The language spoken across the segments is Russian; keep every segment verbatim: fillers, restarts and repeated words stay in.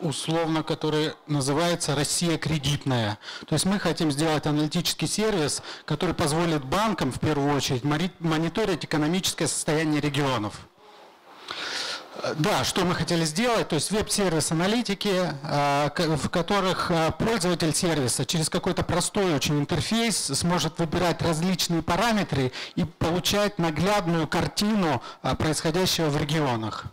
условно, который называется «Россия кредитная». То есть мы хотим сделать аналитический сервис, который позволит банкам, в первую очередь, мониторить экономическое состояние регионов. Да, что мы хотели сделать, то есть веб-сервис-аналитики, в которых пользователь сервиса через какой-то простой очень интерфейс сможет выбирать различные параметры и получать наглядную картину происходящего в регионах.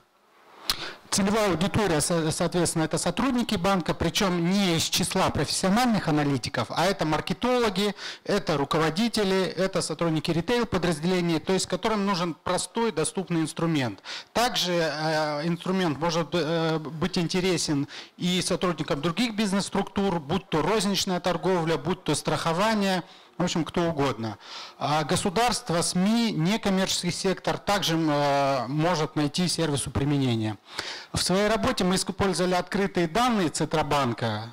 Целевая аудитория, соответственно, это сотрудники банка, причем не из числа профессиональных аналитиков, а это маркетологи, это руководители, это сотрудники ритейл-подразделений, то есть которым нужен простой, доступный инструмент. Также э, инструмент может э, быть интересен и сотрудникам других бизнес-структур, будь то розничная торговля, будь то страхование. В общем, кто угодно. Государство, СМИ, некоммерческий сектор также может найти сервису применения. В своей работе мы использовали открытые данные Центробанка.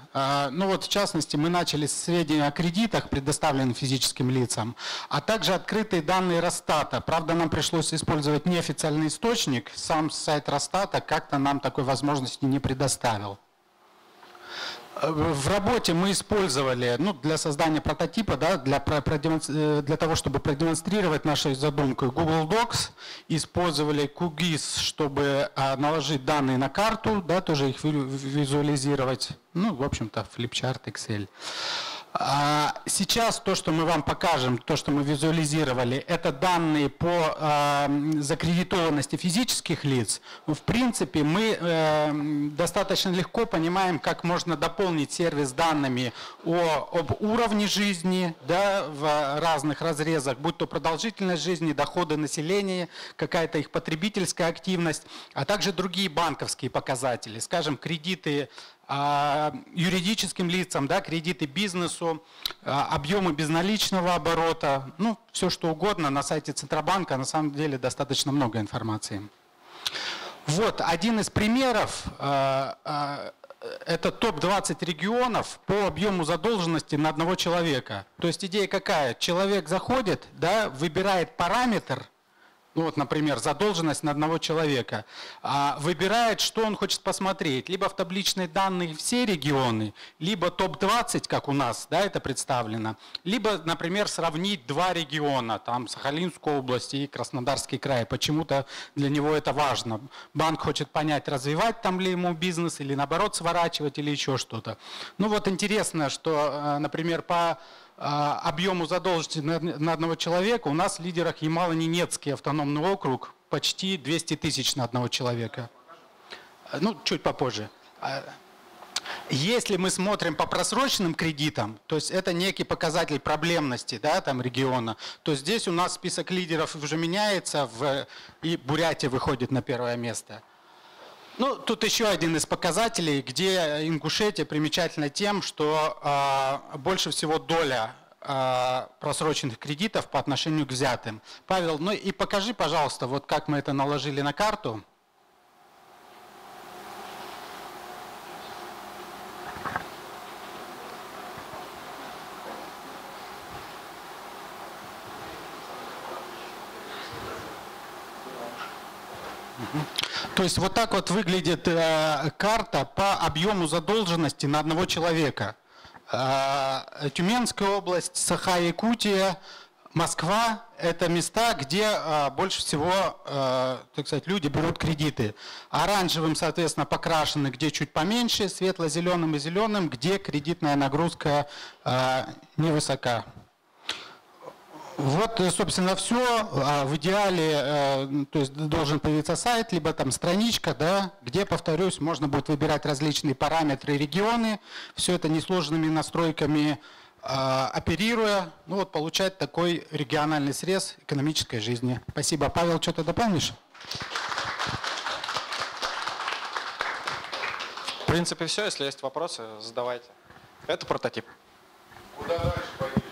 Ну вот, в частности, мы начали с сведений о кредитах, предоставленных физическим лицам, а также открытые данные Росстата. Правда, нам пришлось использовать неофициальный источник. Сам сайт Росстата как-то нам такой возможности не предоставил. В работе мы использовали, ну, для создания прототипа, да, для, для того, чтобы продемонстрировать нашу задумку, Google Docs, использовали кью джи ай эс, чтобы наложить данные на карту, да, тоже их визуализировать, ну, в общем-то, флипчарт, Excel. Сейчас то, что мы вам покажем, то, что мы визуализировали, это данные по закредитованности физических лиц. В принципе, мы достаточно легко понимаем, как можно дополнить сервис данными о, об уровне жизни, да, в разных разрезах, будь то продолжительность жизни, доходы населения, какая-то их потребительская активность, а также другие банковские показатели, скажем, кредиты юридическим лицам, да, кредиты бизнесу, объемы безналичного оборота, ну, все что угодно. На сайте Центробанка на самом деле достаточно много информации. Вот один из примеров. Это топ двадцать регионов по объему задолженности на одного человека. То есть идея какая? Человек заходит, да, выбирает параметр. Ну вот, например, задолженность на одного человека, выбирает, что он хочет посмотреть, либо в табличные данные все регионы, либо топ двадцать, как у нас, да, это представлено, либо, например, сравнить два региона, там Сахалинскую область и Краснодарский край, почему-то для него это важно. Банк хочет понять, развивать там ли ему бизнес или наоборот сворачивать или еще что-то. Ну вот интересно, что, например, по объему задолженности на одного человека у нас в лидерах Ямало-Ненецкий автономный округ, почти двести тысяч на одного человека. Ну, чуть попозже. Если мы смотрим по просроченным кредитам, то есть это некий показатель проблемности, да, там региона, то здесь у нас список лидеров уже меняется, в, и Бурятия выходит на первое место. Ну, тут еще один из показателей, где Ингушетия примечательна тем, что э, больше всего доля э, просроченных кредитов по отношению к взятым. Павел, ну и покажи, пожалуйста, вот как мы это наложили на карту. То есть вот так вот выглядит э, карта по объему задолженности на одного человека. Э, Тюменская область, Саха-Якутия, Москва – это места, где э, больше всего, э, так сказать, люди берут кредиты. Оранжевым, соответственно, покрашены, где чуть поменьше, светло-зеленым и зеленым, где кредитная нагрузка э, невысока. Вот, собственно, все. В идеале, то есть должен появиться сайт, либо там страничка, да, где, повторюсь, можно будет выбирать различные параметры и регионы, все это несложными настройками оперируя, ну вот получать такой региональный срез экономической жизни. Спасибо. Павел, что-то дополнишь? В принципе, все. Если есть вопросы, задавайте. Это прототип. Куда дальше пойдем?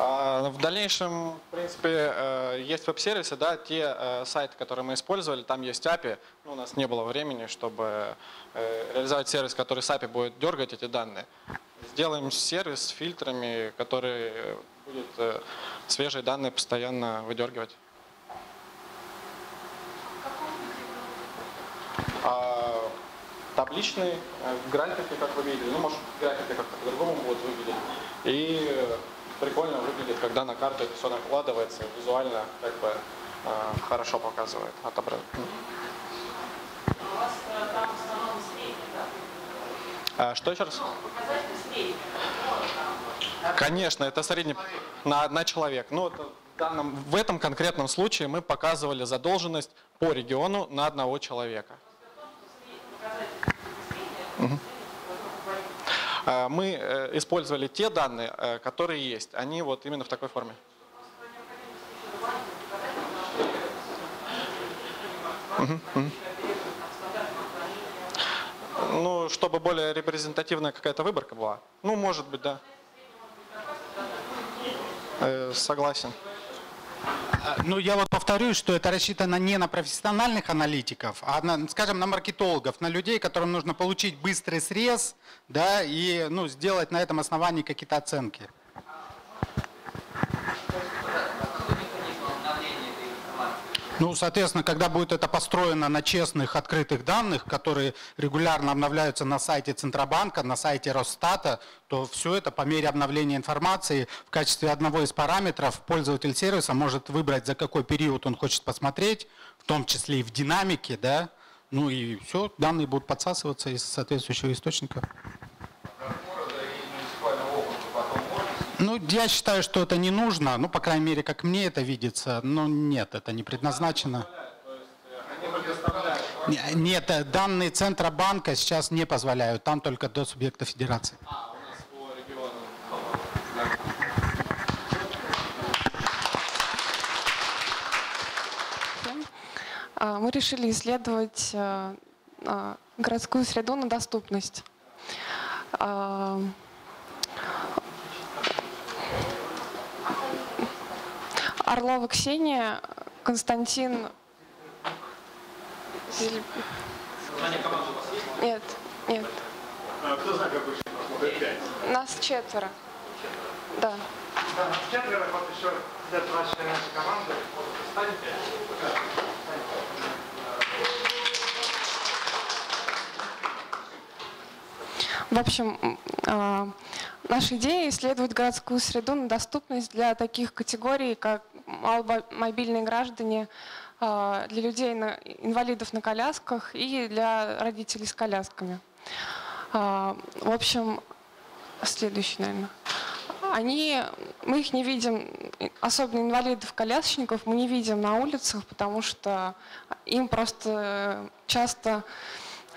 В дальнейшем, в принципе, есть веб-сервисы, да, те сайты, которые мы использовали, там есть эй пи ай. Ну, у нас не было времени, чтобы реализовать сервис, который с эй пи ай будет дергать эти данные. Сделаем сервис с фильтрами, которые будет свежие данные постоянно выдергивать. А табличные графики, как вы видели, ну, может, графики как-то по-другому будут выглядеть. И прикольно выглядит, когда на карту это все накладывается, визуально как бы хорошо показывает. Отобрать. У вас там в основном средний, да? А, что еще раз? Конечно, это средний на, на человек. Но это в, данном, в этом конкретном случае мы показывали задолженность по региону на одного человека. Мы использовали те данные, которые есть. Они вот именно в такой форме. Ну, чтобы более репрезентативная какая-то выборка была. Ну, может быть, да. Согласен. Ну, я вот повторюсь, что это рассчитано не на профессиональных аналитиков, а, на, скажем, на маркетологов, на людей, которым нужно получить быстрый срез, да, и ну, сделать на этом основании какие-то оценки. Ну, соответственно, когда будет это построено на честных, открытых данных, которые регулярно обновляются на сайте Центробанка, на сайте Росстата, то все это по мере обновления информации в качестве одного из параметров пользователь сервиса может выбрать, за какой период он хочет посмотреть, в том числе и в динамике, да, ну и все, данные будут подсасываться из соответствующего источника. Ну, я считаю, что это не нужно, ну, по крайней мере, как мне это видится, но нет, это не предназначено. Нет, данные Центробанка сейчас не позволяют, там только до субъекта федерации. Мы решили исследовать городскую среду на доступность. Орлова Ксения, Константин. Нет, нет. Кто знает, как больше посмотрит? Пять. Нас четверо. Да. Четверо, вот еще сидят два члена нашей команды. Встаньте. В общем, наша идея исследовать городскую среду на доступность для таких категорий, как маломобильные граждане, для людей, инвалидов на колясках и для родителей с колясками. В общем, следующий, наверное. Они, мы их не видим, особенно инвалидов-колясочников, мы не видим на улицах, потому что им просто часто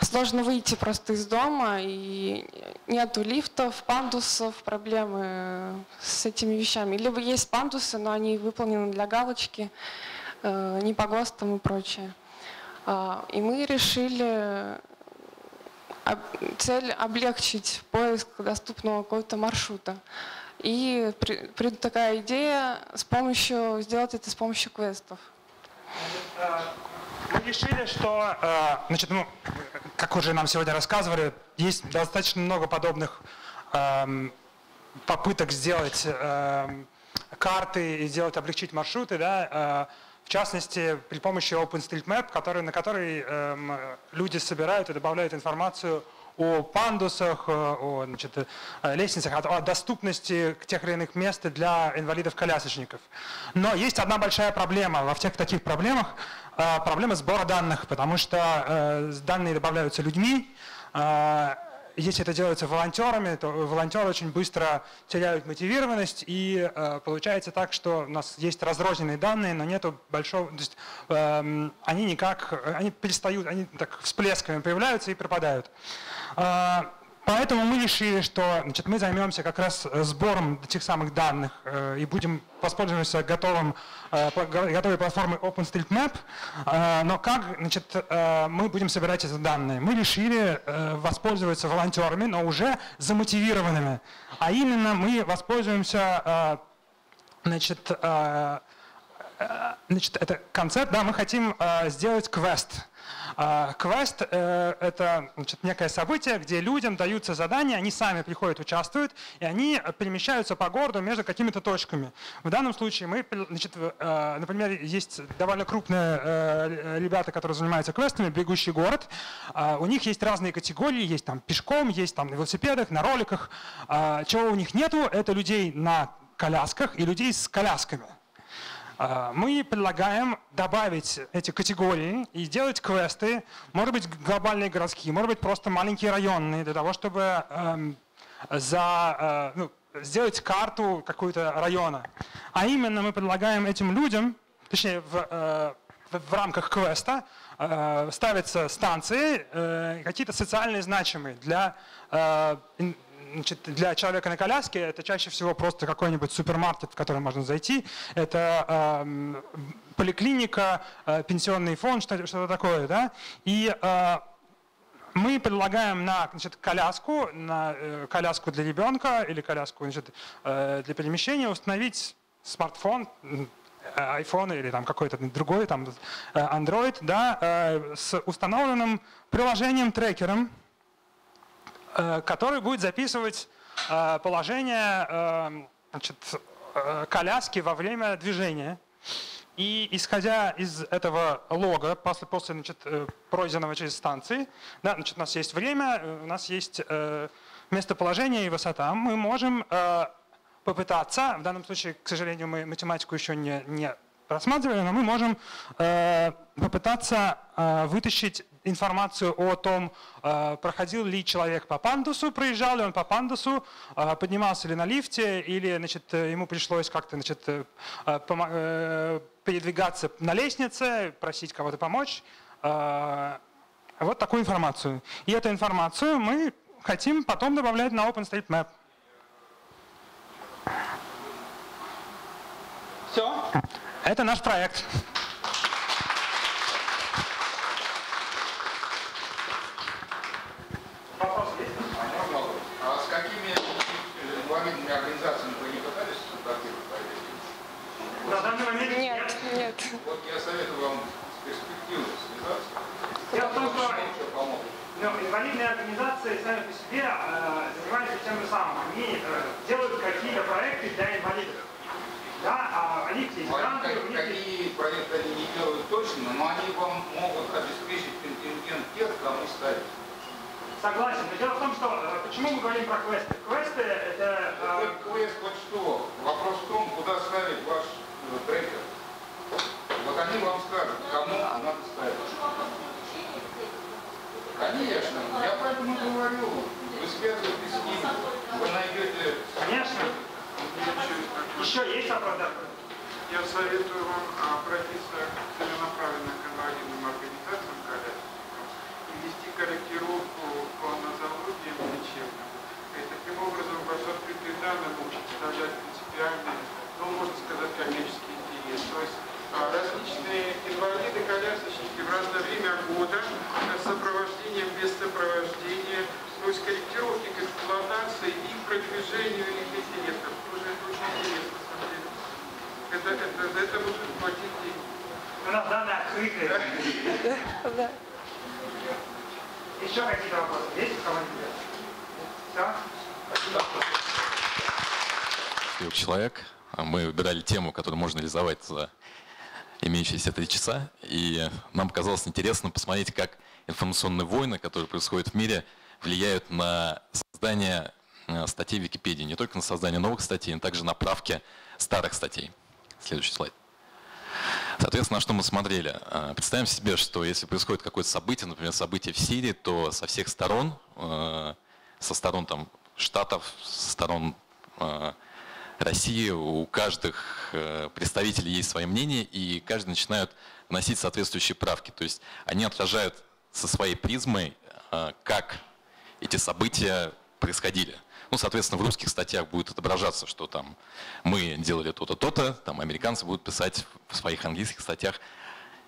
сложно выйти просто из дома, и нету лифтов, пандусов, проблемы с этими вещами. Либо есть пандусы, но они выполнены для галочки, э, не по ГОСТам и прочее. Э, и мы решили об, цель облегчить поиск доступного какого-то маршрута. И при, при, такая идея с помощью, сделать это с помощью квестов. Мы решили, что, значит, ну, как уже нам сегодня рассказывали, есть достаточно много подобных э, попыток сделать э, карты и сделать, облегчить маршруты, да, э, в частности, при помощи OpenStreetMap, который, на который э, люди собирают и добавляют информацию о пандусах, о, значит, лестницах, о доступности тех или иных мест для инвалидов-колясочников. Но есть одна большая проблема во всех таких проблемах, проблема сбора данных, потому что данные добавляются людьми. Если это делается волонтерами, то волонтеры очень быстро теряют мотивированность, и э, получается так, что у нас есть разрозненные данные, но нету большого, то есть, э, они никак, они перестают, они так всплесками появляются и пропадают. Э, поэтому мы решили, что, значит, мы займемся как раз сбором этих самых данных э, и будем воспользоваться готовым, э, готовой платформой OpenStreetMap, э, но как, значит, э, мы будем собирать эти данные? Мы решили э, воспользоваться волонтерами, но уже замотивированными, а именно мы воспользуемся э, значит, э, Значит, это концепт, да, мы хотим э, сделать квест. Э, квест э, — это, значит, некое событие, где людям даются задания, они сами приходят, участвуют, и они перемещаются по городу между какими-то точками. В данном случае мы, значит, э, например, есть довольно крупные э, ребята, которые занимаются квестами, «Бегущий город». Э, у них есть разные категории, есть там пешком, есть там на велосипедах, на роликах. Э, чего у них нету — это людей на колясках и людей с колясками. Мы предлагаем добавить эти категории и делать квесты, может быть, глобальные городские, может быть, просто маленькие районные, для того, чтобы эм, за, э, ну, сделать карту какого-то района. А именно мы предлагаем этим людям, точнее, в, э, в рамках квеста э, ставятся станции, э, какие-то социальные значимые для э, Значит, для человека на коляске это чаще всего просто какой-нибудь супермаркет, в который можно зайти. Это э, поликлиника, э, пенсионный фонд, что-то такое. Да? И э, мы предлагаем на, значит, коляску, на э, коляску для ребенка или коляску, значит, э, для перемещения установить смартфон, iPhone или там какой-то другой, там Android, да, э, с установленным приложением-трекером, который будет записывать положение, значит, коляски во время движения. И исходя из этого лога, после, после, значит, пройденного через станции, да, значит, у нас есть время, у нас есть местоположение и высота, мы можем попытаться, в данном случае, к сожалению, мы математику еще не, не рассматривали, но мы можем попытаться вытащить информацию о том, проходил ли человек по пандусу, проезжал ли он по пандусу, поднимался ли на лифте, или, значит, ему пришлось как-то, значит, передвигаться на лестнице, просить кого-то помочь. Вот такую информацию. И эту информацию мы хотим потом добавлять на OpenStreetMap. Все. Это наш проект. Нет, нет. Вот я советую вам перспективно связаться. Дело в том, что инвалидные организации сами по себе э, занимаются тем же самым. Они э, делают какие-то проекты для инвалидов. Да, а они здесь гранты, как, у них какие есть... проекты они не делают точно, но они вам могут обеспечить контингент тех, кому ставить. Согласен. Но дело в том, что почему мы говорим про квесты? Квесты это. Э... Квест вот что? Вопрос в том, куда ставить ваш трекер. Вот они вам скажут, кому надо ставить. Конечно, я поэтому говорю. Вы связываетесь с ним, вы найдете. Конечно. Еще есть оправдание? Я советую вам обратиться целенаправленно к инвалидным организациям, колясникам, и вести корректировку по нозологии лечебным. Таким образом, ваши открытые данные будут представлять принципиальные, ну, можно сказать, коммерческие интересы. То есть различные инвалиды, колясочники в разное время года, с сопровождением, без сопровождения, то есть корректировки к эксплуатации и к продвижению их интересов. Тоже это очень интересно, на самом деле. Это, это, за это нужно платить деньги. У нас данные открытые. Да. Еще какие-то вопросы? Есть у кого-нибудь? Да? Спасибо. Человек. Мы выбирали тему, которую можно реализовать за имеющиеся три часа. И нам показалось интересно посмотреть, как информационные войны, которые происходят в мире, влияют на создание статей в Википедии. Не только на создание новых статей, но также на правки старых статей. Следующий слайд. Соответственно, на что мы смотрели? Представим себе, что если происходит какое-то событие, например, событие в Сирии, то со всех сторон, со сторон там, штатов, со сторон России, у каждых представителей есть свое мнение, и каждый начинает вносить соответствующие правки. То есть они отражают со своей призмой, как эти события происходили. Ну, соответственно, в русских статьях будет отображаться, что там мы делали то-то, то-то, там американцы будут писать в своих английских статьях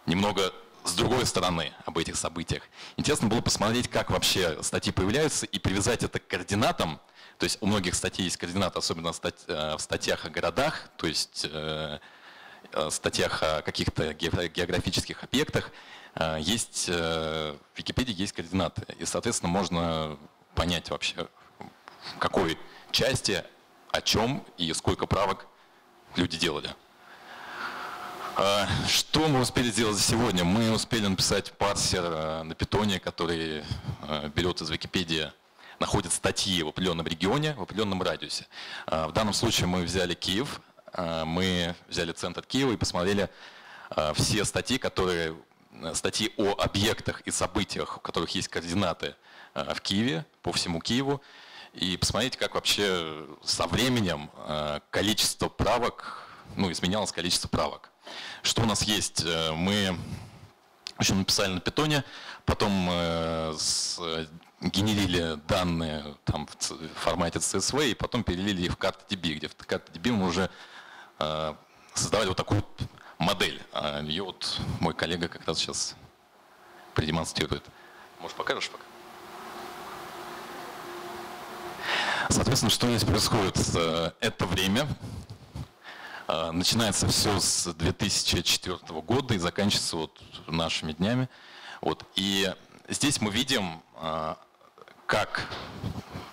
немного с другой стороны об этих событиях. Интересно было посмотреть, как вообще статьи появляются, и привязать это к координатам. То есть у многих статей есть координаты, особенно в статьях о городах, то есть статьях о каких-то географических объектах есть в Википедии есть координаты, и, соответственно, можно понять вообще, в какой части, о чем и сколько правок люди делали. Что мы успели сделать за сегодня? Мы успели написать парсер на Python, который берет из Википедии, находит статьи в определенном регионе, в определенном радиусе. В данном случае мы взяли Киев, мы взяли центр Киева и посмотрели все статьи, которые, статьи о объектах и событиях, у которых есть координаты в Киеве, по всему Киеву. И посмотрите, как вообще со временем количество правок, ну, изменялось количество правок. Что у нас есть? Мы еще написали на Python, потом генерили данные там, в формате си эс ви, и потом перелили их в КАРТДБ, где в КАРТДБ мы уже создавали вот такую вот модель. Ее вот мой коллега как раз сейчас продемонстрирует. Может, покажешь пока? Соответственно, что здесь происходит? Это время. Начинается все с две тысячи четвёртого года и заканчивается вот нашими днями. Вот. И здесь мы видим, как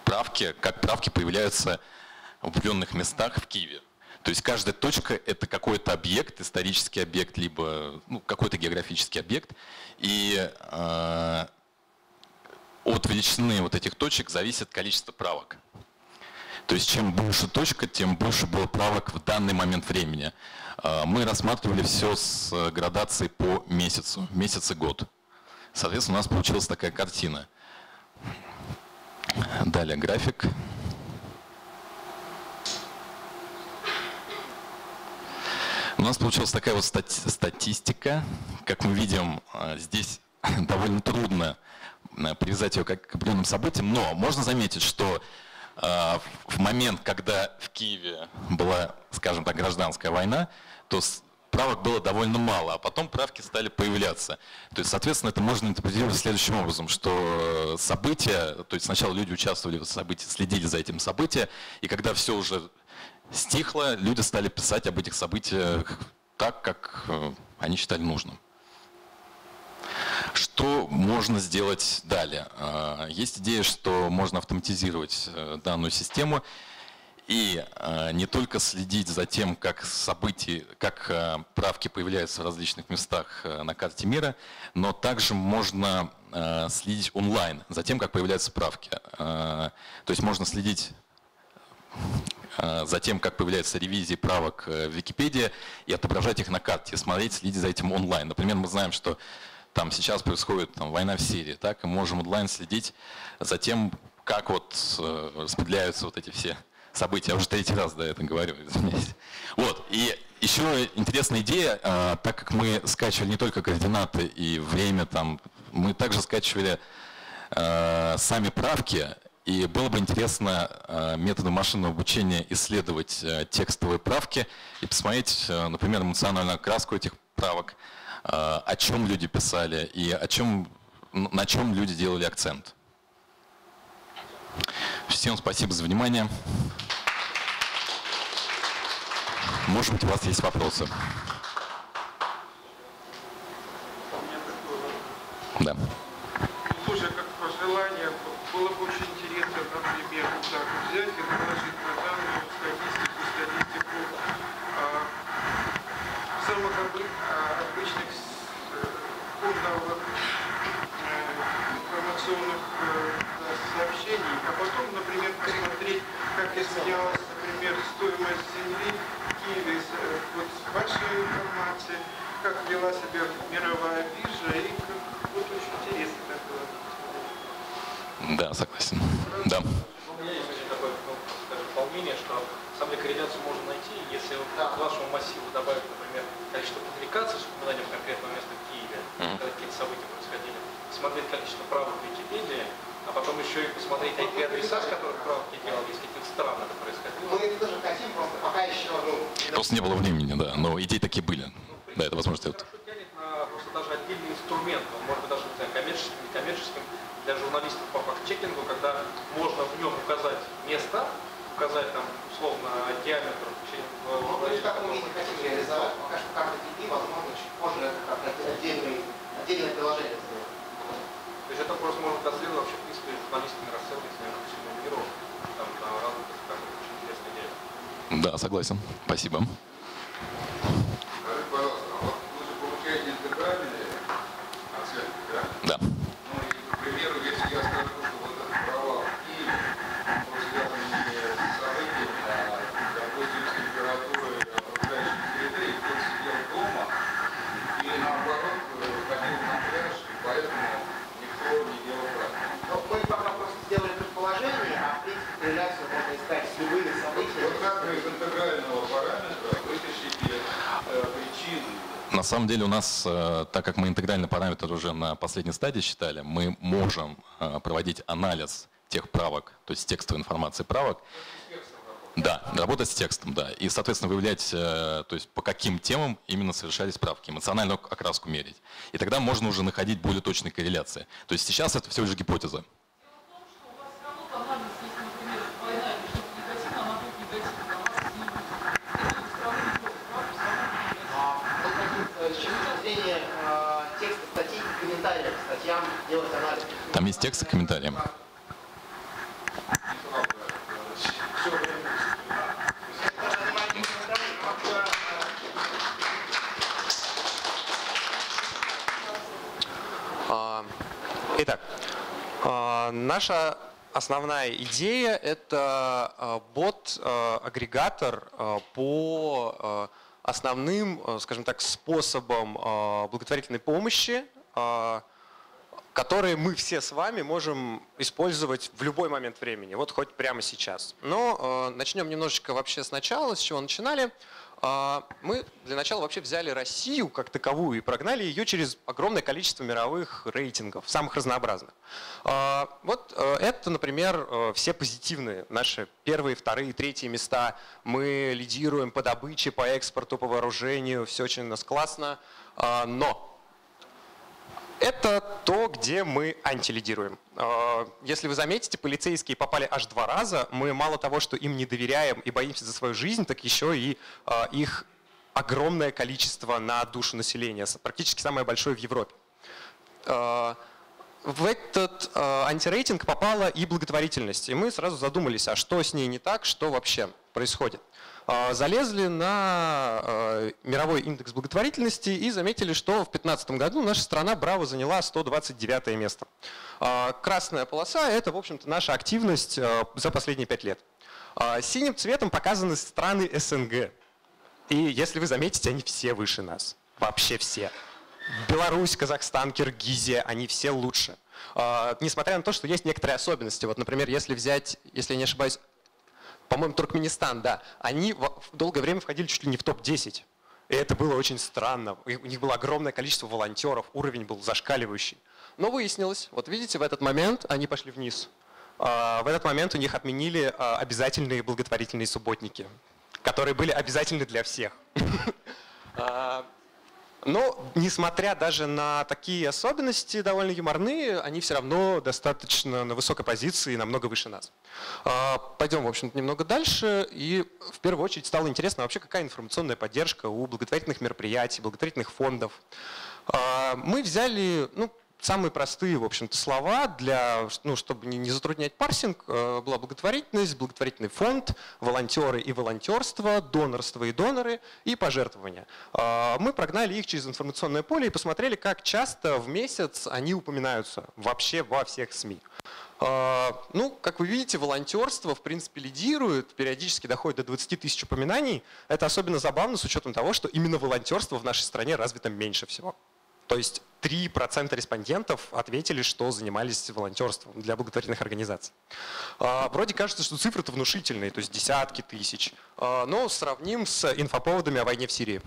правки, как правки появляются в определенных местах в Киеве. То есть каждая точка – это какой-то объект, исторический объект, либо ну, какой-то географический объект. И э, от величины вот этих точек зависит количество правок. То есть чем больше точка, тем больше было правок в данный момент времени. Мы рассматривали все с градацией по месяцу, месяц и год. Соответственно, у нас получилась такая картина. Далее график. У нас получилась такая вот стати- статистика. Как мы видим, здесь довольно трудно привязать ее как к определенным событиям, но можно заметить, что в момент, когда в Киеве была, скажем так, гражданская война, то правок было довольно мало, а потом правки стали появляться. То есть, соответственно, это можно интерпретировать следующим образом, что события, то есть сначала люди участвовали в событии, следили за этим событием, и когда все уже стихло, люди стали писать об этих событиях так, как они считали нужным. Что можно сделать далее? Есть идея, что можно автоматизировать данную систему и не только следить за тем, как события, как правки появляются в различных местах на карте мира, но также можно следить онлайн за тем, как появляются правки. То есть можно следить за тем, как появляются ревизии правок в Википедии и отображать их на карте, смотреть, следить за этим онлайн. Например, мы знаем, что там сейчас происходит там, война в Сирии, так, и мы можем онлайн следить за тем, как вот распределяются вот эти все события. Я уже третий раз до этого говорю. Вот. И еще интересная идея, так как мы скачивали не только координаты и время, там, мы также скачивали сами правки, и было бы интересно методом машинного обучения исследовать текстовые правки и посмотреть, например, эмоциональную окраску этих правок, о чем люди писали и о чем, на чем люди делали акцент. Всем спасибо за внимание. Может быть, у вас есть вопросы? Да. Слушай, как пожелание, было бы очень интересно, например, так, взять и положить на данную статистику, статистику а, самых обычных фондовых информационных сообщений, а потом, например, посмотреть, как изменялась, например, стоимость земли в Киеве, вот вашей информации, как вела себя мировая биржа, и как, вот очень интересно такое. Да, согласен. Да. У меня есть очень такое, ну, скажем, волнение, что сам корреляцию можно найти, если вот к вашему массиву добавить, например, количество публикаций с упоминанием конкретного места в Киеве, mm-hmm. когда какие-то события происходили, посмотреть количество правок в Википедии, а потом еще и посмотреть ай пи адреса, с которых правки делали, из каких стран это происходило. Мы это тоже хотим, просто пока еще... Ну, просто не было времени, да, но идеи такие были. Ну, принципе, да, это возможно. Это хорошо тянет на просто даже отдельный инструмент, может быть, даже коммерческим, некоммерческим, для журналистов по факт-чекингу, когда можно в нем указать места, указать там условно диаметр, Мы в таком виде хотим реализовать, пока что карты пи пи, возможно, чуть позже это как отдельное приложение сделать. То есть это просто можно доследовать вообще, в принципе, журналистами расценивать, наверное, всему миру, там, на разных скажем, очень интересные идеи. Да, согласен. Спасибо. На самом деле у нас, так как мы интегральный параметр уже на последней стадии считали, мы можем проводить анализ тех правок, то есть текстовой информации правок. Да, работать с текстом, да. И, соответственно, выявлять, то есть по каким темам именно совершались правки, эмоциональную окраску мерить. И тогда можно уже находить более точные корреляции. То есть сейчас это все лишь гипотеза. Там есть текст и комментарии. Итак, наша основная идея – это бот-агрегатор по основным, скажем так, способам благотворительной помощи, которые мы все с вами можем использовать в любой момент времени, вот хоть прямо сейчас. Но э, начнем немножечко вообще сначала, с чего начинали. Э, мы для начала вообще взяли Россию как таковую и прогнали ее через огромное количество мировых рейтингов, самых разнообразных. Э, вот э, это, например, э, все позитивные наши первые, вторые, третьи места. Мы лидируем по добыче, по экспорту, по вооружению, все очень у нас классно, э, но… Это то, где мы антилидируем. Если вы заметите, полицейские попали аж два раза. Мы мало того, что им не доверяем и боимся за свою жизнь, так еще и их огромное количество на душу населения. Практически самое большое в Европе. В этот антирейтинг попала и благотворительность. И мы сразу задумались, а что с ней не так, что вообще происходит. Залезли на мировой индекс благотворительности и заметили, что в две тысячи пятнадцатом году наша страна браво заняла сто двадцать девятое место. Красная полоса – это, в общем-то, наша активность за последние пять лет. Синим цветом показаны страны СНГ. И если вы заметите, они все выше нас. Вообще все. Беларусь, Казахстан, Киргизия – они все лучше. Несмотря на то, что есть некоторые особенности. Вот, например, если взять, если я не ошибаюсь, по-моему, Туркменистан, да, они долгое время входили чуть ли не в топ десять. И это было очень странно. У них было огромное количество волонтеров, уровень был зашкаливающий. Но выяснилось, вот видите, в этот момент они пошли вниз. В этот момент у них отменили обязательные благотворительные субботники, которые были обязательны для всех. Но, несмотря даже на такие особенности довольно юморные, они все равно достаточно на высокой позиции, намного выше нас. Пойдем, в общем-то, немного дальше. И в первую очередь стало интересно вообще, какая информационная поддержка у благотворительных мероприятий, благотворительных фондов. Мы взяли, ну, самые простые, в общем-то, слова, для, ну, чтобы не затруднять парсинг, была благотворительность, благотворительный фонд, волонтеры и волонтерство, донорство и доноры и пожертвования. Мы прогнали их через информационное поле и посмотрели, как часто в месяц они упоминаются вообще во всех СМИ. Ну, как вы видите, волонтерство, в принципе, лидирует, периодически доходит до двадцати тысяч упоминаний. Это особенно забавно с учетом того, что именно волонтерство в нашей стране развито меньше всего. То есть три процента респондентов ответили, что занимались волонтерством для благотворительных организаций. Вроде кажется, что цифры-то внушительные, то есть десятки тысяч. Но сравним с инфоповодами о войне в Сирии.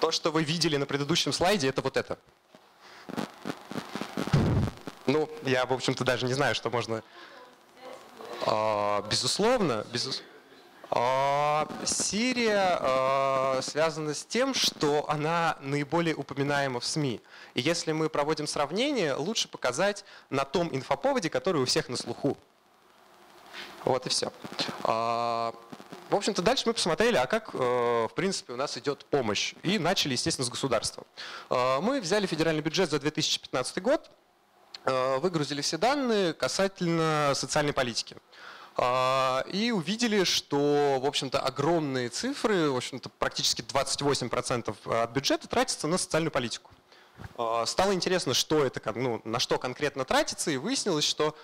То, что вы видели на предыдущем слайде, это вот это. Ну, я, в общем-то, даже не знаю, что можно… Безусловно, безусловно. Сирия э, связана с тем, что она наиболее упоминаема в СМИ. И если мы проводим сравнение, лучше показать на том инфоповоде, который у всех на слуху. Вот и все. Э, В общем-то, дальше мы посмотрели, а как, в принципе, у нас идет помощь. И начали, естественно, с государства. Мы взяли федеральный бюджет за две тысячи пятнадцатый год, выгрузили все данные касательно социальной политики. И увидели, что, в общем-то, огромные цифры, в общем-то, практически двадцать восемь процентов от бюджета тратится на социальную политику. Стало интересно, что это, ну, на что конкретно тратится, и выяснилось, что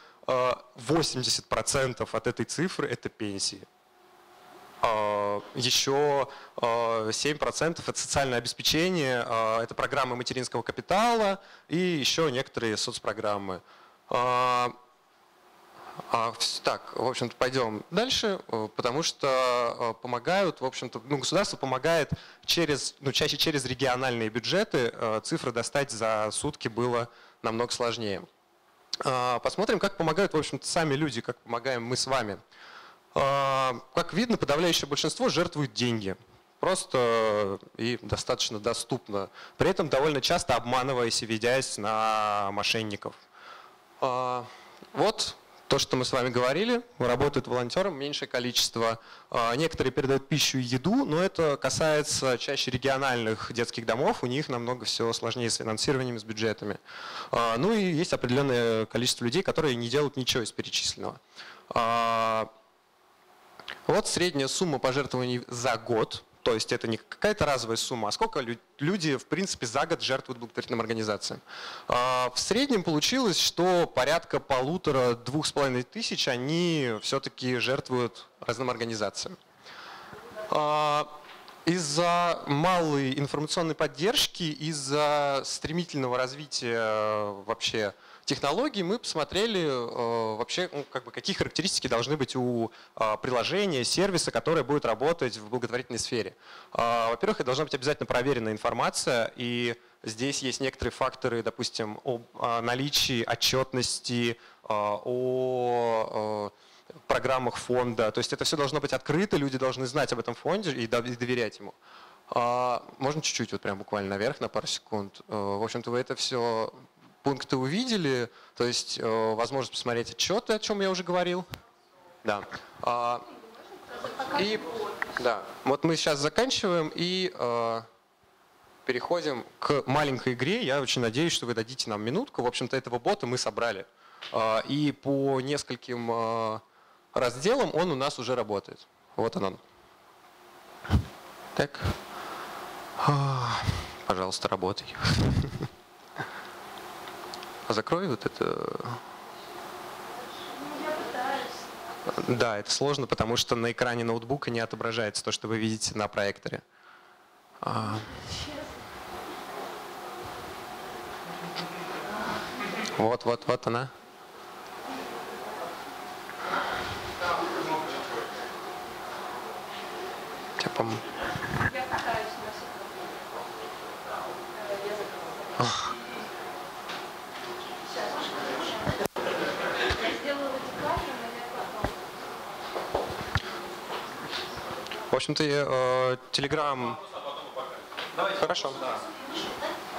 восемьдесят процентов от этой цифры – это пенсии. Еще семь процентов – это социальное обеспечение, это программы материнского капитала и еще некоторые соцпрограммы. Так, в общем-то, пойдем дальше, потому что помогают, в общем-то, ну, государство помогает через, ну, чаще через региональные бюджеты, цифры достать за сутки было намного сложнее. Посмотрим, как помогают, в общем-то, сами люди, как помогаем мы с вами. Как видно, подавляющее большинство жертвует деньги. Просто и достаточно доступно. При этом довольно часто обманываясь и ведясь на мошенников. Вот. То, что мы с вами говорили, работают волонтером меньшее количество. Некоторые передают пищу и еду, но это касается чаще региональных детских домов, у них намного все сложнее с финансированием, с бюджетами. Ну и есть определенное количество людей, которые не делают ничего из перечисленного. Вот средняя сумма пожертвований за год, то есть это не какая-то разовая сумма, а сколько люди, в принципе, за год жертвуют благотворительным организациям. В среднем получилось, что порядка полутора-двух с половиной тысяч они все-таки жертвуют разным организациям. Из-за малой информационной поддержки, из-за стремительного развития вообще технологий мы посмотрели вообще, ну, как бы, какие характеристики должны быть у приложения, сервиса, которое будет работать в благотворительной сфере. Во-первых, это должна быть обязательно проверенная информация, и здесь есть некоторые факторы, допустим, о наличии отчетности, о программах фонда. То есть это все должно быть открыто, люди должны знать об этом фонде и доверять ему. Можно чуть-чуть, вот прям буквально наверх на пару секунд. В общем-то, вы это все пункты увидели, то есть э, возможность посмотреть отчеты, о чем я уже говорил. Да. А, и, да. Вот мы сейчас заканчиваем и э, переходим к маленькой игре. Я очень надеюсь, что вы дадите нам минутку. В общем-то, этого бота мы собрали. А, и по нескольким а, разделам он у нас уже работает. Вот он. он. Так. А, пожалуйста, работай. Закрой вот это. Да, это сложно, потому что на экране ноутбука не отображается то, что вы видите на проекторе. Вот, вот, вот она. В общем-то, э, Telegram. Хорошо. Да.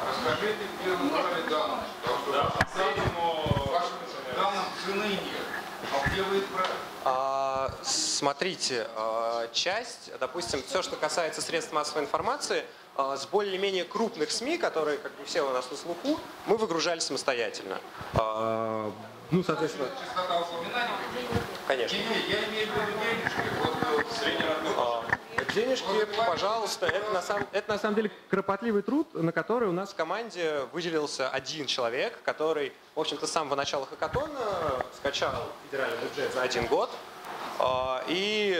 Расскажите первым уровнем данных, потому что смотрите, часть, допустим, все, что касается средств массовой информации, с более-менее крупных СМИ, которые, как бы, все у нас на слуху, мы выгружали самостоятельно. Ну, соответственно. Конечно. Я имею в виду денежки. Вот, денежки, пожалуйста, это на, самом, это на самом деле кропотливый труд, на который у нас в команде выделился один человек, который, в общем-то, с самого начала хакатона скачал федеральный бюджет за один год и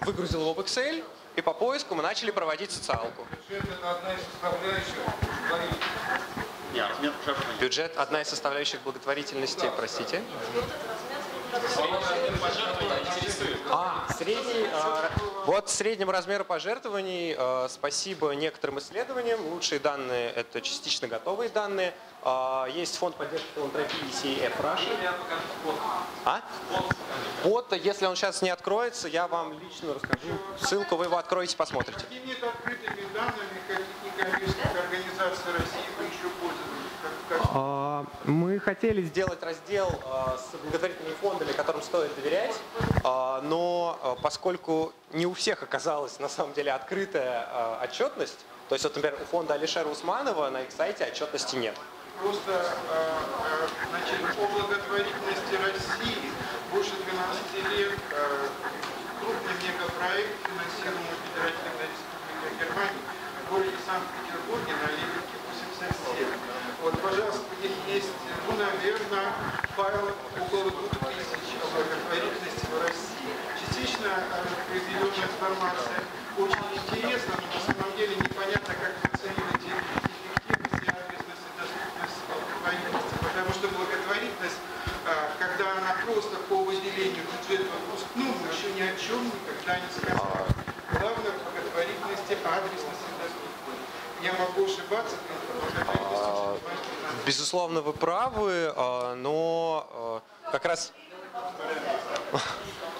выгрузил его в Excel, и по поиску мы начали проводить социалку. Бюджет – это одна из составляющих. Бюджет – одна из составляющих благотворительности, простите. А, средний, вот среднему размеру пожертвований, спасибо некоторым исследованиям, лучшие данные – это частично готовые данные. Есть фонд поддержки филантропии си и эф Russia. А? Вот, если он сейчас не откроется, я вам лично расскажу. Ссылку вы его откроете, посмотрите. Какими-то открытыми данными каких-никаких организаций России вы еще пользуетесь? Мы хотели сделать раздел с благотворительными фондами, которым стоит доверять, но поскольку не у всех оказалась на самом деле открытая отчетность, то есть, вот, например, у фонда Алишера Усманова на их сайте отчетности нет. Просто, значит, по благотворительности России больше двенадцати лет крупный мегапроект, финансируемый Федеративной Республикой Германии, в городе Санкт-Петербурге на Ливерке восемьдесят семь. Вот, пожалуйста, здесь есть, ну, наверное, файл около двух тысяч о благотворительности в России. Частично произведенная информация очень интересна, но на самом деле непонятно, как вы оцениваете эффективность и ответственность и доступность благотворительности. Потому что благотворительность, когда она просто по выделению бюджета отпускную, еще ни о чем никогда не сказала. Главное в благотворительности адресность и доступность. Я могу ошибаться, но благотворительность очень важна. Безусловно, вы правы, но как раз...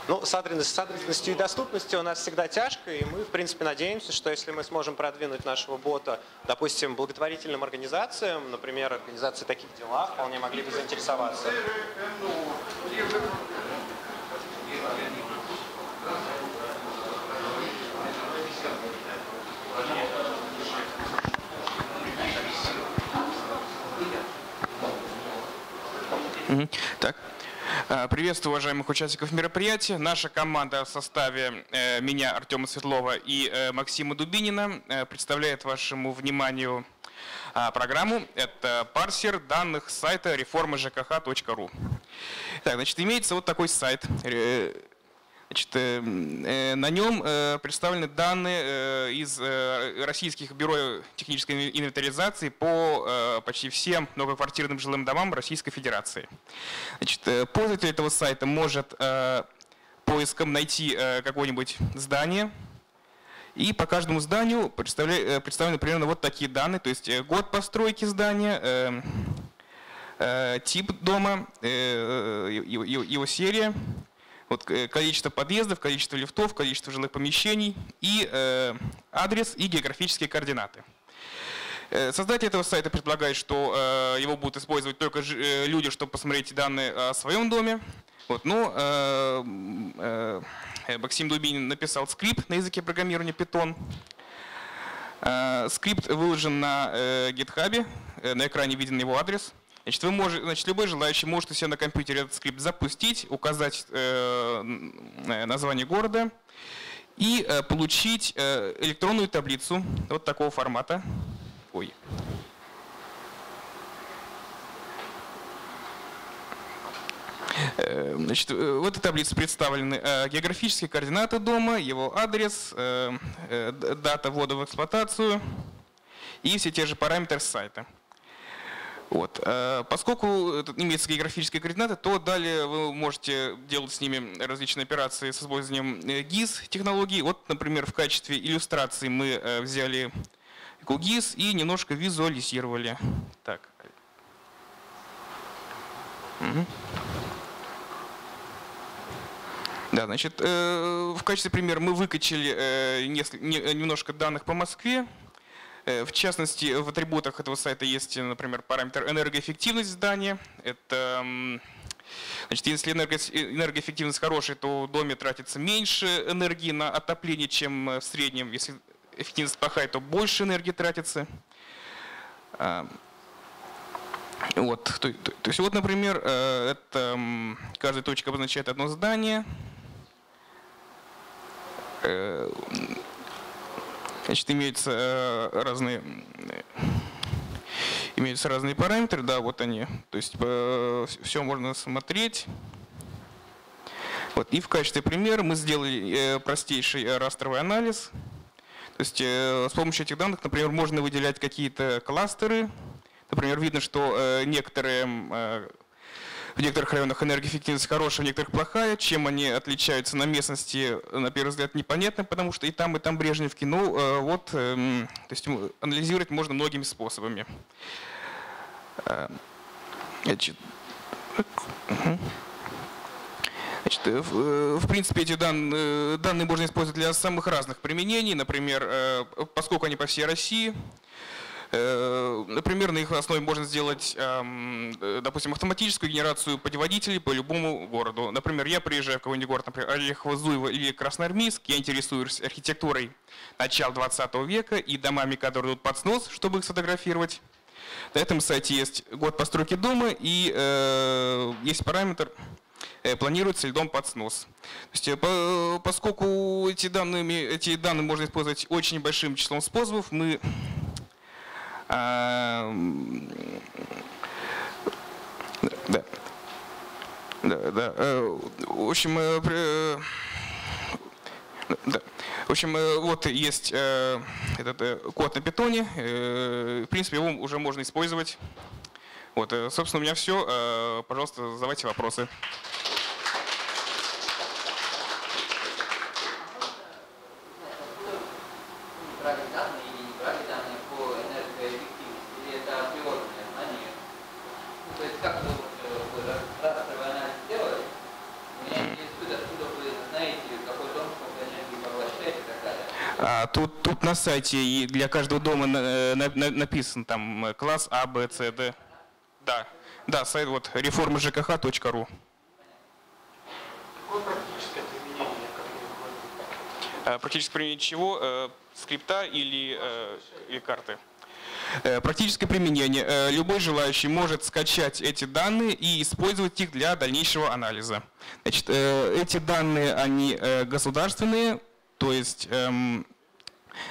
Ну, с адресностью и доступностью у нас всегда тяжко, и мы, в принципе, надеемся, что если мы сможем продвинуть нашего бота, допустим, благотворительным организациям, например, организации таких дела, вполне могли бы заинтересоваться. Так. Приветствую уважаемых участников мероприятия. Наша команда в составе меня, Артема Светлова и Максима Дубинина представляет вашему вниманию программу. Это парсер данных сайта реформа точка ж к х точка ру. Так, значит, имеется вот такой сайт. Значит, на нем представлены данные из российских бюро технической инвентаризации по почти всем многоквартирным жилым домам Российской Федерации. Значит, пользователь этого сайта может поиском найти какое-нибудь здание. И по каждому зданию представлены примерно вот такие данные. То есть год постройки здания, тип дома, его серия. Вот количество подъездов, количество лифтов, количество жилых помещений, и э, адрес, и географические координаты. Создатель этого сайта предполагает, что э, его будут использовать только ж, э, люди, чтобы посмотреть данные о своем доме. Вот, но э, э, Максим Дубинин написал скрипт на языке программирования Python. Э, скрипт выложен на э, GitHub, э, на экране виден его адрес. Значит, вы можете, значит, любой желающий может у себя на компьютере этот скрипт запустить, указать э, название города и э, получить э, электронную таблицу вот такого формата. Ой. Э, значит, в этой таблице представлены э, географические координаты дома, его адрес, э, э, дата ввода в эксплуатацию и все те же параметры сайта. Вот. Поскольку имеются географические координаты, то далее вы можете делать с ними различные операции с использованием джи ай эс технологий. Вот, например, в качестве иллюстрации мы взяли кью джи ай эс и немножко визуализировали. Так. Угу. Да, значит, в качестве примера мы выкачали немножко данных по Москве. В частности, в атрибутах этого сайта есть, например, параметр энергоэффективность здания. Это, значит, если энерго, энергоэффективность хорошая, то в доме тратится меньше энергии на отопление, чем в среднем. Если эффективность плохая, то больше энергии тратится. Вот. То, то, то есть вот, например, это, каждая точка обозначает одно здание. Значит, имеются разные, имеются разные параметры, да, вот они. То есть все можно смотреть. Вот. И в качестве примера мы сделали простейший растровый анализ. То есть с помощью этих данных, например, можно выделять какие-то кластеры. Например, видно, что некоторые, в некоторых районах энергоэффективность хорошая, в некоторых плохая. Чем они отличаются на местности, на первый взгляд, непонятно, потому что и там, и там Брежневки. Ну, вот, то есть анализировать можно многими способами. Значит, в принципе, эти данные, данные можно использовать для самых разных применений. Например, поскольку они по всей России, Например, на их основе можно сделать, допустим, автоматическую генерацию путеводителей по любому городу. Например, я приезжаю в какой-нибудь город, например, Орехово-Зуево или Красноармейск, я интересуюсь архитектурой начала двадцатого века и домами, которые идут под снос, чтобы их сфотографировать. На этом сайте есть год постройки дома и э, есть параметр «Планируется ли дом под снос». То есть, по, поскольку эти данные, эти данные можно использовать очень большим числом способов, мы э, да, да, да, э, в общем, э, Да. В общем, вот есть э, этот э, код на питоне, э, в принципе, его уже можно использовать. Вот, э, собственно, у меня все. Э, пожалуйста, задавайте вопросы. Тут, тут на сайте и для каждого дома на, на, на, написан там класс А, Б, С, Д. Да, да, сайт вот реформа точка ж к х точка ру. Какое практическое применение? А, практическое применение чего? Э, скрипта или, э, или карты? Э, практическое применение. Э, любой желающий может скачать эти данные и использовать их для дальнейшего анализа. Значит, э, эти данные, они э, государственные. То есть эм,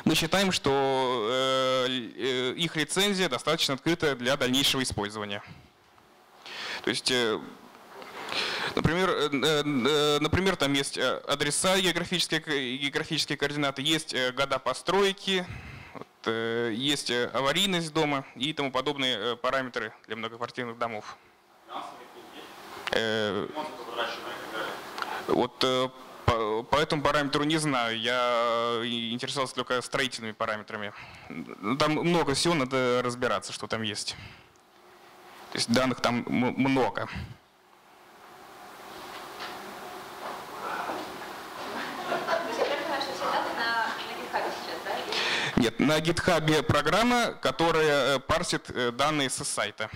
мы считаем, что э, э, их лицензия достаточно открыта для дальнейшего использования. То есть, э, например, э, например, там есть адреса, географические, географические координаты, есть года постройки, вот, э, есть аварийность дома и тому подобные параметры для многоквартирных домов. Э, вот, э, По этому параметру не знаю, я интересовался только строительными параметрами. Там много всего, надо разбираться, что там есть. То есть данных там много. Нет, на GitHub программа, которая парсит данные с сайта.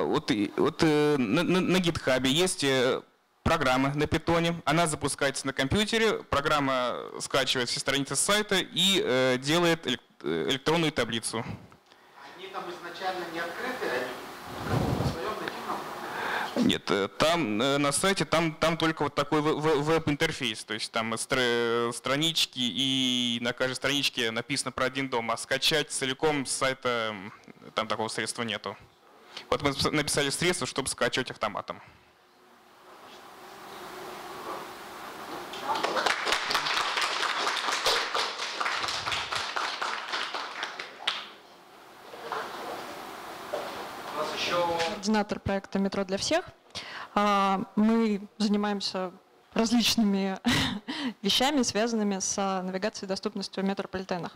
Вот, вот на, на, на GitHub есть программа на питоне, она запускается на компьютере, программа скачивает все страницы с сайта и э, делает электронную таблицу. Они там изначально не открыты, они в своем нативном? Нет, там на сайте там, там только вот такой веб-интерфейс, то есть там странички, и на каждой страничке написано про один дом, а скачать целиком с сайта там такого средства нету. Вот мы написали средства, чтобы скачать автоматом. Координатор проекта «Метро для всех». Мы занимаемся различными вещами, связанными с навигацией и доступностью в метрополитенах.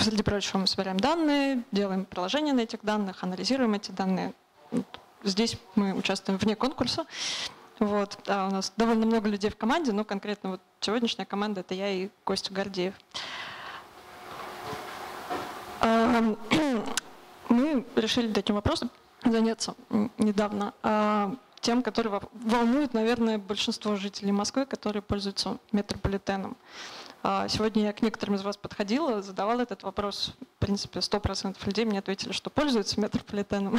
Среди прочего, мы собираем данные, делаем приложения на этих данных, анализируем эти данные. Здесь мы участвуем вне конкурса. Вот. А у нас довольно много людей в команде, но конкретно вот сегодняшняя команда — это я и Костя Гордеев. Мы решили таким вопросом заняться недавно, тем, который волнует, наверное, большинство жителей Москвы, которые пользуются метрополитеном. Сегодня я к некоторым из вас подходила, задавала этот вопрос. В принципе, сто процентов людей мне ответили, что пользуются метрополитеном.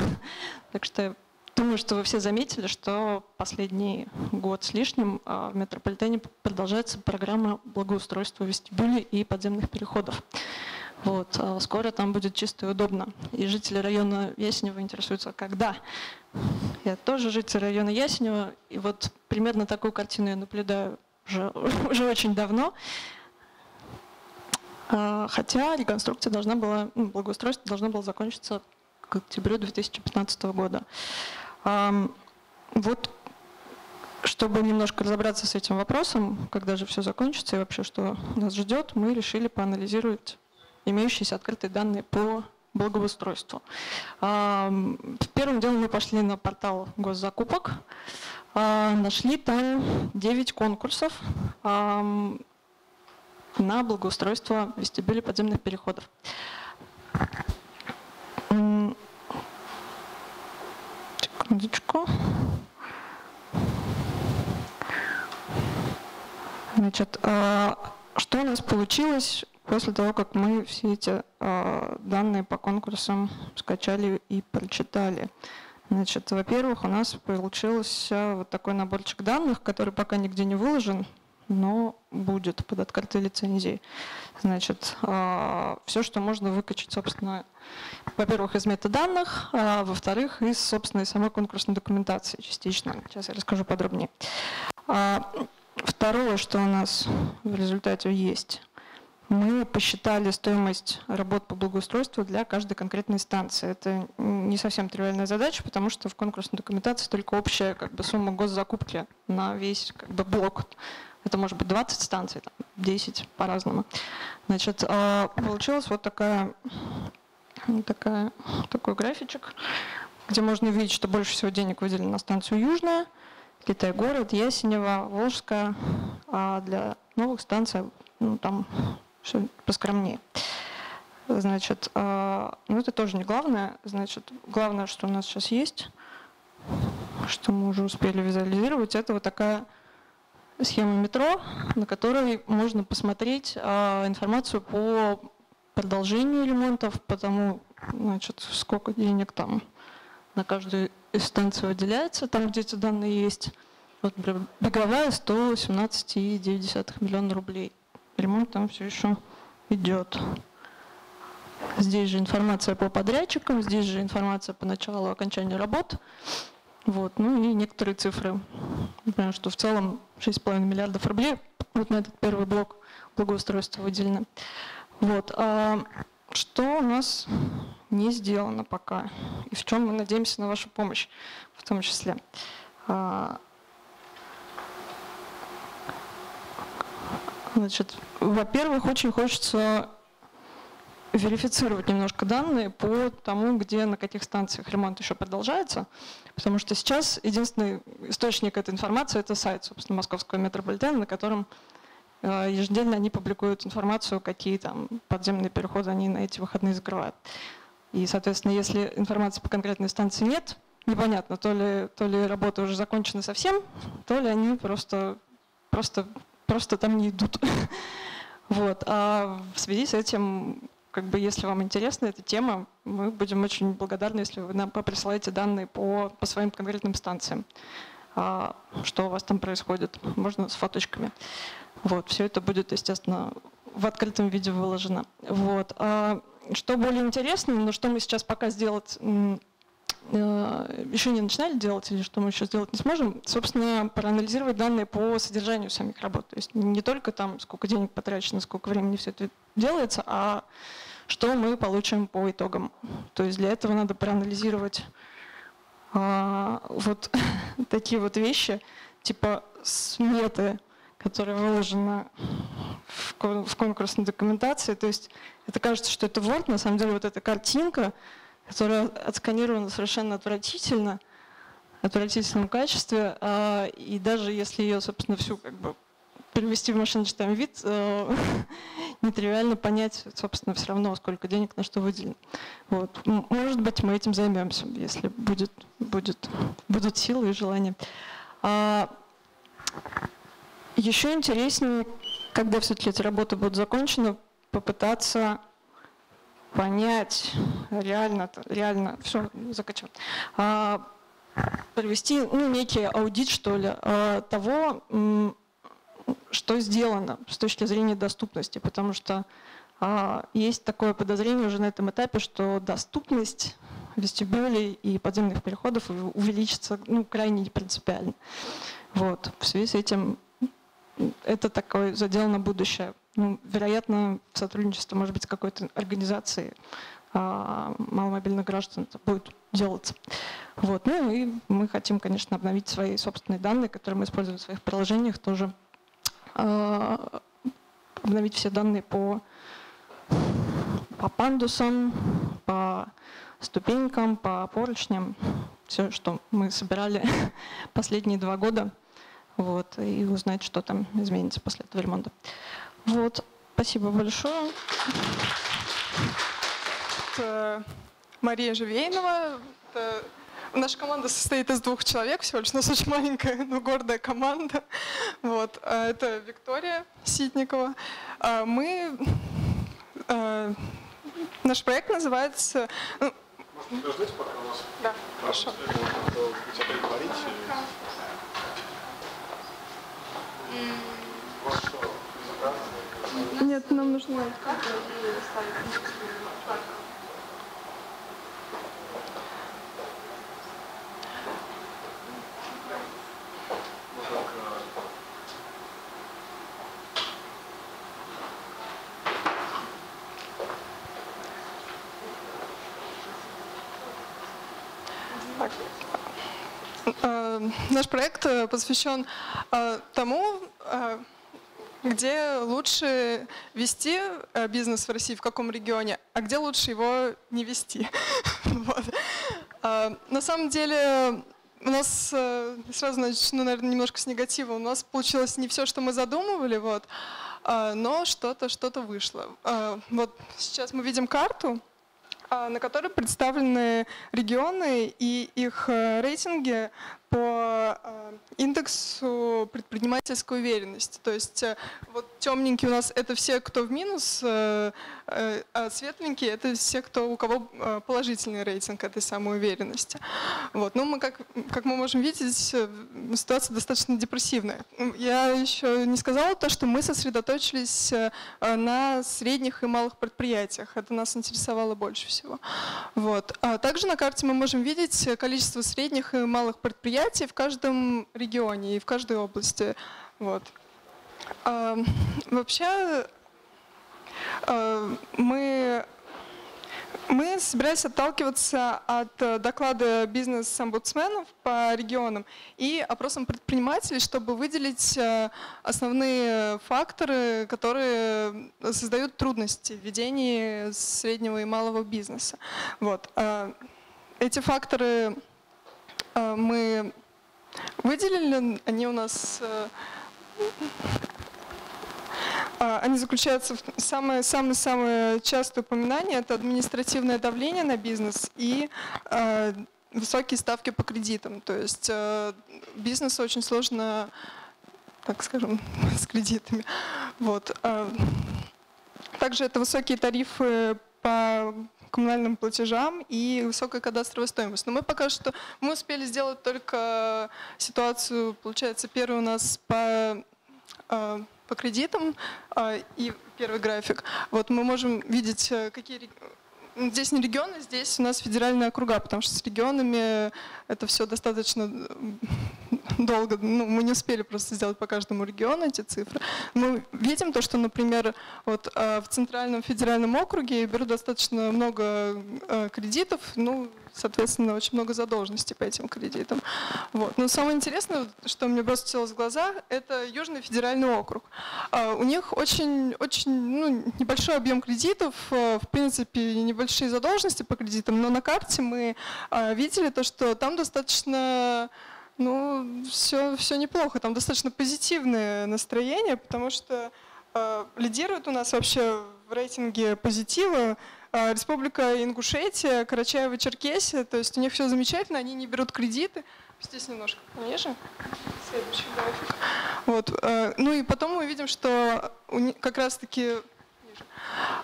Так что я думаю, что вы все заметили, что последний год с лишним в метрополитене продолжается программа благоустройства вестибюлей и подземных переходов. Вот. Скоро там будет чисто и удобно. И жители района Ясенева интересуются, когда. Я тоже житель района Ясенева, и вот примерно такую картину я наблюдаю уже, уже очень давно. Хотя реконструкция должна была, благоустройство должно было закончиться к октябрю две тысячи пятнадцатого года. Вот, чтобы немножко разобраться с этим вопросом, когда же все закончится и вообще что нас ждет, мы решили поанализировать имеющиеся открытые данные по благоустройству. Первым делом мы пошли на портал госзакупок, нашли там девять конкурсов на благоустройство вестибюлей подземных переходов. Секундочку. Значит, что у нас получилось после того, как мы все эти данные по конкурсам скачали и прочитали? Значит, во-первых, у нас получился вот такой наборчик данных, который пока нигде не выложен, но будет под открытой лицензией. Значит, все, что можно выкачать, собственно, во-первых, из метаданных, а во-вторых, из собственной самой конкурсной документации частично. Сейчас я расскажу подробнее. Второе, что у нас в результате есть, мы посчитали стоимость работ по благоустройству для каждой конкретной станции. Это не совсем тривиальная задача, потому что в конкурсной документации только общая как бы сумма госзакупки на весь как бы блок. Это может быть двадцать станций, десять по-разному. Значит, получилась вот такая, такая, такой графичек, где можно увидеть, что больше всего денег выделено на станцию Южная, Китай-город, Ясенева, Волжская, а для новых станций, ну, там все поскромнее. Значит, ну это тоже не главное. Значит, главное, что у нас сейчас есть, что мы уже успели визуализировать, это вот такая схема метро, на которой можно посмотреть информацию по продолжению ремонтов, по тому, значит, сколько денег там на каждую из станций выделяется, там, где эти данные есть. Вот, беговая сто семнадцать целых девять десятых миллиона рублей. Ремонт там все еще идет. Здесь же информация по подрядчикам, здесь же информация по началу и окончанию работ. Вот, ну и некоторые цифры. Например, что в целом шесть с половиной миллиардов рублей вот на этот первый блок благоустройства выделено. Вот. А что у нас не сделано пока? И в чем мы надеемся на вашу помощь в том числе? Значит, во-первых, очень хочется верифицировать немножко данные по тому, где, на каких станциях ремонт еще продолжается, потому что сейчас единственный источник этой информации – это сайт, собственно, московского метрополитена, на котором ежедневно они публикуют информацию, какие там подземные переходы они на эти выходные закрывают. И, соответственно, если информации по конкретной станции нет, непонятно, то ли, то ли работа уже закончена совсем, то ли они просто, просто, просто там не идут. Вот. А в связи с этим, как бы, если вам интересна эта тема, мы будем очень благодарны, если вы нам присылаете данные по, по своим конкретным станциям, а, что у вас там происходит, можно с фоточками. Вот. Все это будет, естественно, в открытом виде выложено. Вот. А что более интересно, но что мы сейчас пока сделать еще не начинали делать, или что мы еще сделать не сможем, собственно, проанализировать данные по содержанию самих работ. То есть не только там, сколько денег потрачено, сколько времени все это делается, а что мы получим по итогам. То есть для этого надо проанализировать а, вот такие вот вещи, типа сметы, которая выложена в, кон в конкурсной документации. То есть это кажется, что это Word, на самом деле вот эта картинка, которая отсканирована совершенно отвратительно, в отвратительном качестве, и даже если ее, собственно, всю как бы перевести в машиночитаемый вид, нетривиально понять, собственно, все равно, сколько денег на что выделено. Вот. Может быть, мы этим займемся, если будет, будет, будут силы и желания. Еще интереснее, когда все-таки эти работы будут закончены, попытаться понять, реально, реально, все, закачал, а, провести, ну, некий аудит, что ли, того, что сделано с точки зрения доступности, потому что а, есть такое подозрение уже на этом этапе, что доступность вестибюлей и подземных переходов увеличится, ну, крайне непринципиально. Вот, в связи с этим это такой задел на будущее. Ну, вероятно, сотрудничество, может быть, с какой-то организацией а, маломобильных граждан это будет делаться. Вот. Ну и мы хотим, конечно, обновить свои собственные данные, которые мы используем в своих приложениях, тоже а, обновить все данные по, по пандусам, по ступенькам, по поручням, все, что мы собирали последние два года, вот, и узнать, что там изменится после этого ремонта. Вот, спасибо большое. Мария Живейнова. Наша команда состоит из двух человек, всего лишь, у нас очень маленькая, но гордая команда. Вот. Это Виктория Ситникова. Мы... Наш проект называется... Может, подождите, пока у вас... Да, хорошо. Нет, нам нужно... Наш проект посвящен тому, где лучше вести бизнес в России, в каком регионе, а где лучше его не вести. Вот. На самом деле у нас, сразу начну, наверное, немножко с негатива, у нас получилось не все, что мы задумывали, вот, но что-то что-то вышло. Вот сейчас мы видим карту, на которой представлены регионы и их рейтинги по индексу предпринимательской уверенности. То есть вот темненькие у нас — это все, кто в минус, а светленькие — это все, кто, у кого положительный рейтинг этой самой уверенности. Вот. Ну, мы, как, как мы можем видеть, ситуация достаточно депрессивная. Я еще не сказала то, что мы сосредоточились на средних и малых предприятиях. Это нас интересовало больше всего. Вот. А также на карте мы можем видеть количество средних и малых предприятий в каждом регионе и в каждой области. Вот. А, вообще а, мы, мы собирались отталкиваться от доклада бизнес-омбудсменов по регионам и опросам предпринимателей, чтобы выделить основные факторы, которые создают трудности в ведении среднего и малого бизнеса. Вот. А, эти факторы мы выделили, они у нас, они заключаются в самое-самое-самое частое упоминание, это административное давление на бизнес и высокие ставки по кредитам. То есть бизнесу очень сложно, так скажем, с кредитами. Вот. Также это высокие тарифы по коммунальным платежам и высокая кадастровая стоимость. Но мы пока что мы успели сделать только ситуацию, получается, первый у нас по, по кредитам и первый график. Вот мы можем видеть, какие здесь не регионы, здесь у нас федеральные округа, потому что с регионами это все достаточно долго. Ну, мы не успели просто сделать по каждому региону эти цифры. Мы видим то, что, например, вот в Центральном федеральном округе берут достаточно много кредитов, ну, соответственно, очень много задолженностей по этим кредитам. Вот. Но самое интересное, что мне бросилось в глаза, это Южный федеральный округ. У них очень, очень ну, небольшой объем кредитов, в принципе, небольшие задолженности по кредитам, но на карте мы видели то, что там достаточно... Ну, все, все неплохо. Там достаточно позитивное настроение, потому что э, лидирует у нас вообще в рейтинге позитива э, Республика Ингушетия, Карачаево-Черкесия. То есть у них все замечательно, они не берут кредиты. Здесь немножко пониже. Следующий график. Вот, э, ну и потом мы видим, что у, как раз-таки...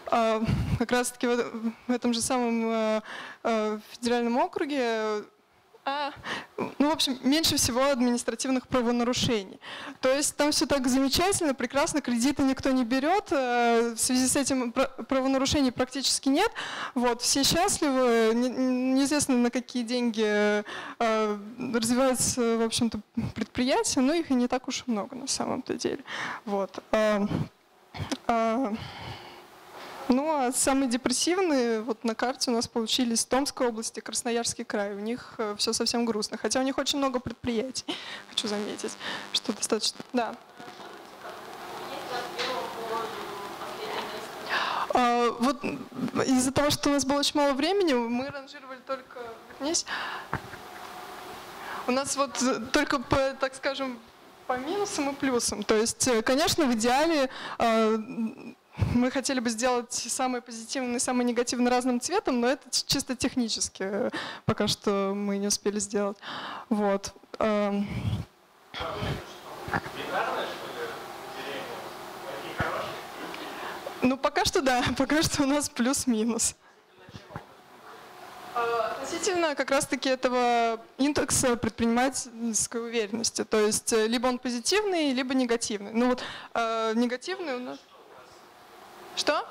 Э, как раз-таки в, в этом же самом э, э, федеральном округе... А, ну, в общем, меньше всего административных правонарушений. То есть там все так замечательно, прекрасно, кредиты никто не берет, в связи с этим правонарушений практически нет. Вот, все счастливы, неизвестно, на какие деньги развиваются, в общем-то, предприятия, но их и не так уж и много на самом-то деле. Вот. Ну, а самые депрессивные вот на карте у нас получились Томская область и Красноярский край. У них все совсем грустно. Хотя у них очень много предприятий, хочу заметить, что достаточно… Да. Вот из-за того, что у нас было очень мало времени, мы ранжировали только... Вернись. У нас вот только по, так скажем, по минусам и плюсам. То есть, конечно, в идеале мы хотели бы сделать самые позитивные и самые негативные разным цветом, но это чисто технически пока что мы не успели сделать. Вот. Ну, пока что да, пока что у нас плюс-минус. Относительно как раз-таки этого индекса предпринимательской уверенности. То есть либо он позитивный, либо негативный. Ну вот э, негативный у нас… Что?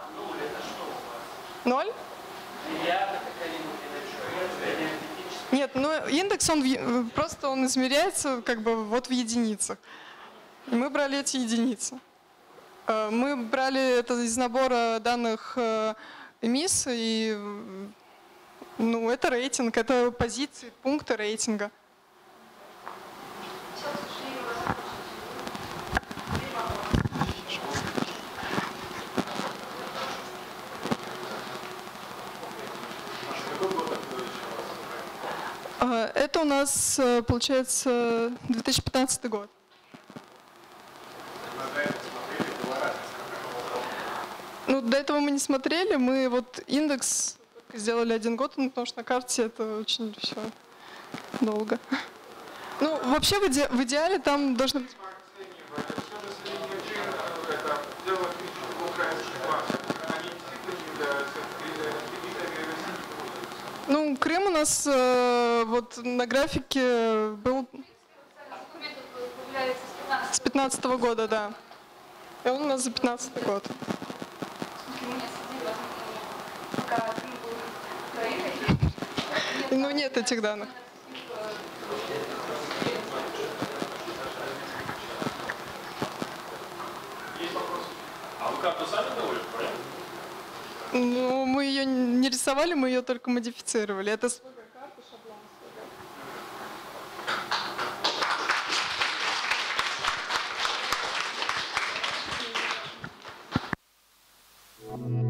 Ноль? Нет, ну индекс, он просто он измеряется как бы вот в единицах. И мы брали эти единицы. Мы брали это из набора данных МИС, и ну, это рейтинг, это позиции, пункты рейтинга. Это у нас, получается, две тысячи пятнадцатый год. Ну, до этого мы не смотрели, мы вот индекс сделали один год, ну, потому что на карте это очень все долго. Ну, вообще в, иде в идеале там должны быть… Ну, Крым у нас э, вот на графике был с пятнадцатого года, да. И он у нас за пятнадцатый год. Ну нет этих данных. Есть вопросы? А вы карту сами довольны, правильно? Ну, мы ее не рисовали, мы ее только модифицировали. Это... Thank you.